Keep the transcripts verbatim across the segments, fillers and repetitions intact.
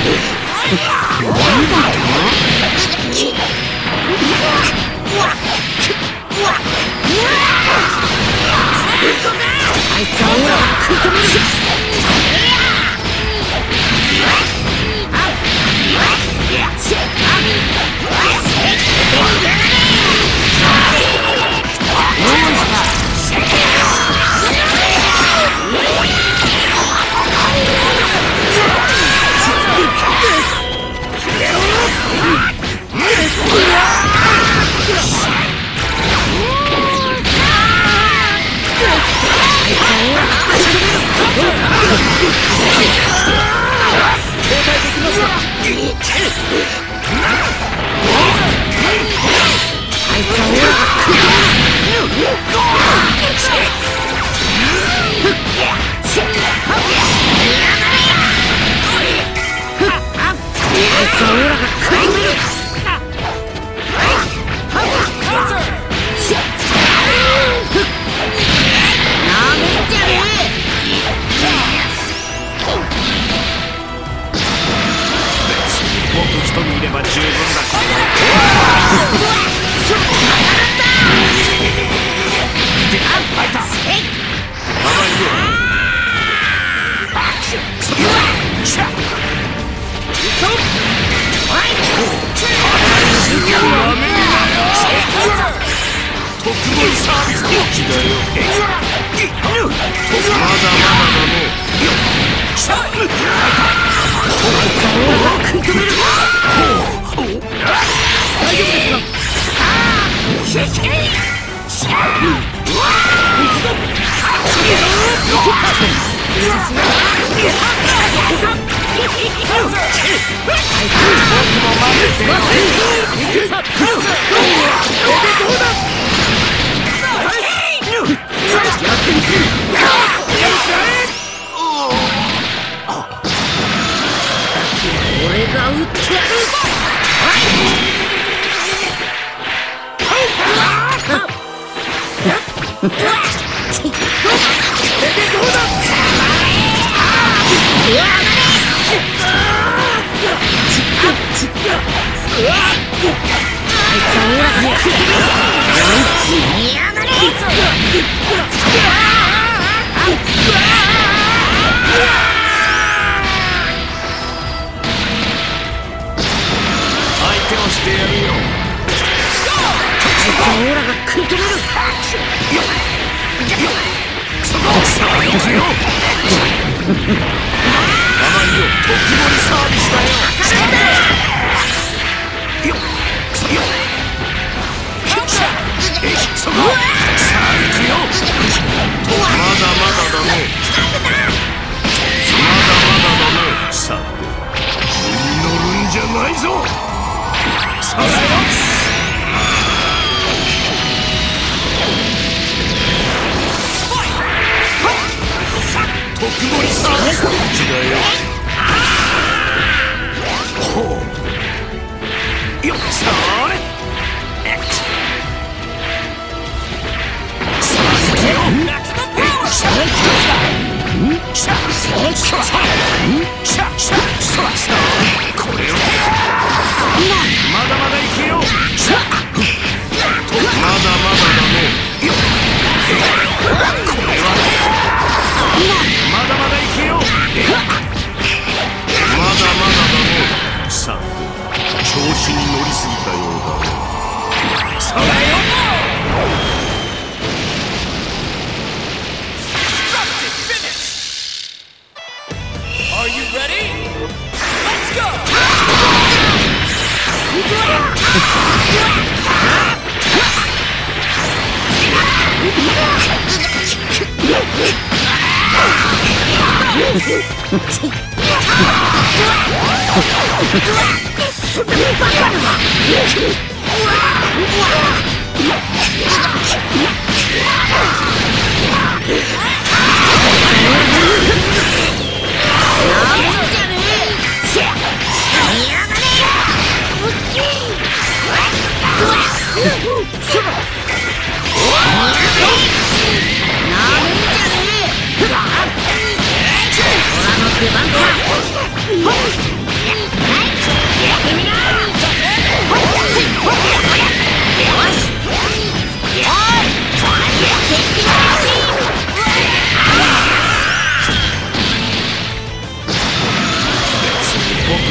や一人いれば十分だよ。この力を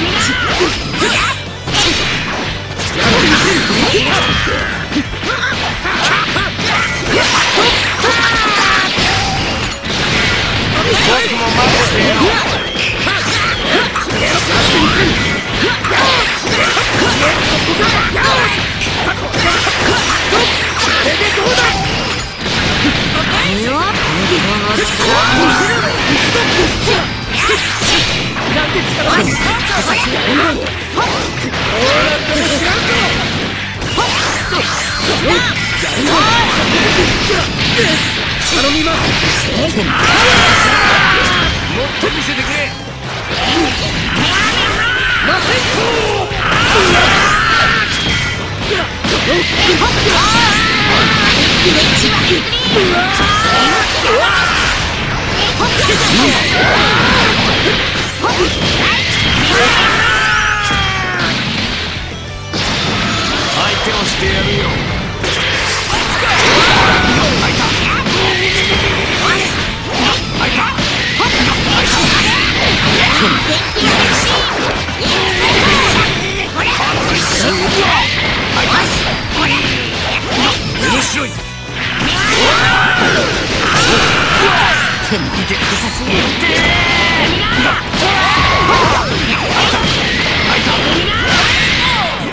見せろ！ なんて力を見せろ！ 頼みます！ もっと見せてくれ！ マセッコ！うわー！ うわー！ 相手をしてやるよ。 面白い！ や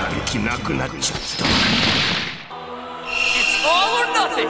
る気なくなっちゃった。まだまだだ、な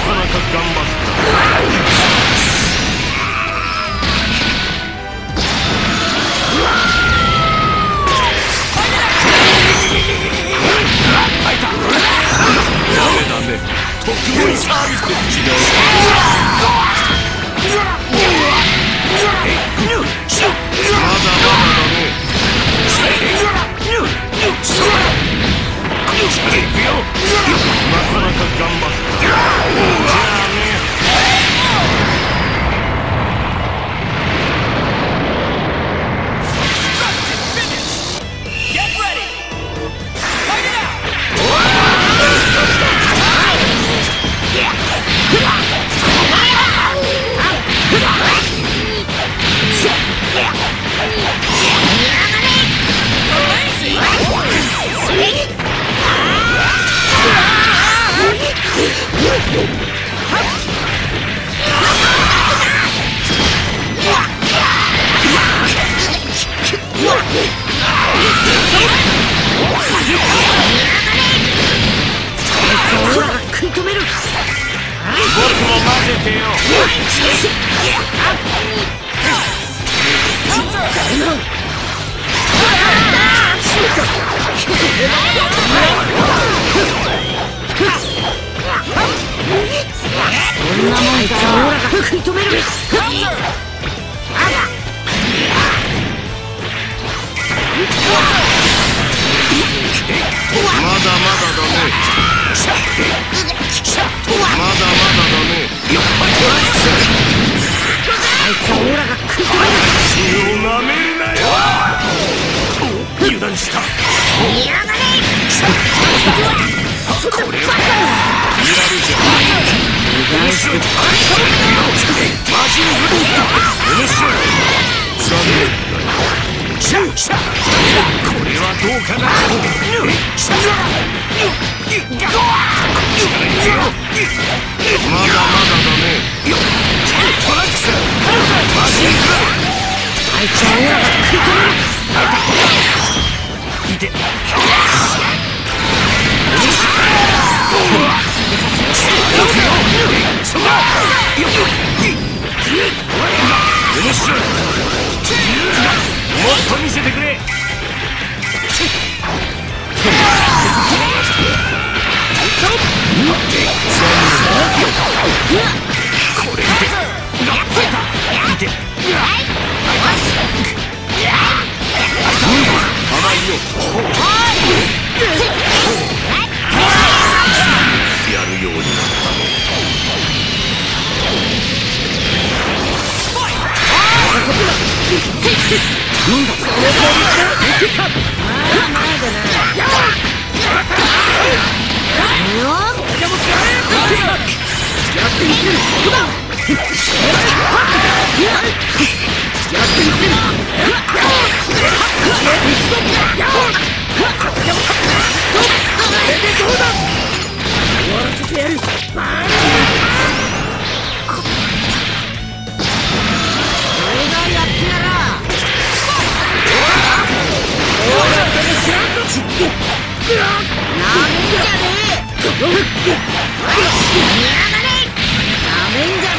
かなか頑張った。食い止めるべし。まだまだだね。まだまだだね。あいつはオーラが食い止める。血をなめるなよ。お、油断した。いらがねえ。これは見られじゃない。面白い。面白い。これはどうかな。まだまだだね。トラックスマジング。あいつはオーラが食い止める。いて。面白い。もっと見せてくれ。これでやるようになったの。なんだこれは。いけた。ああ、前だな。なめんじゃね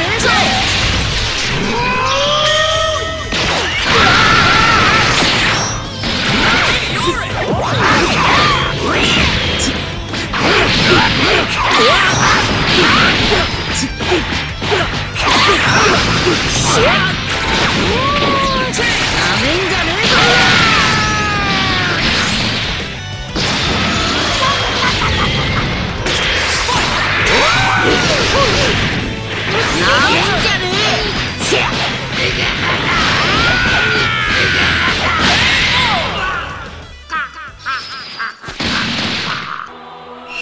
え。ぞ。なめんじゃねえ。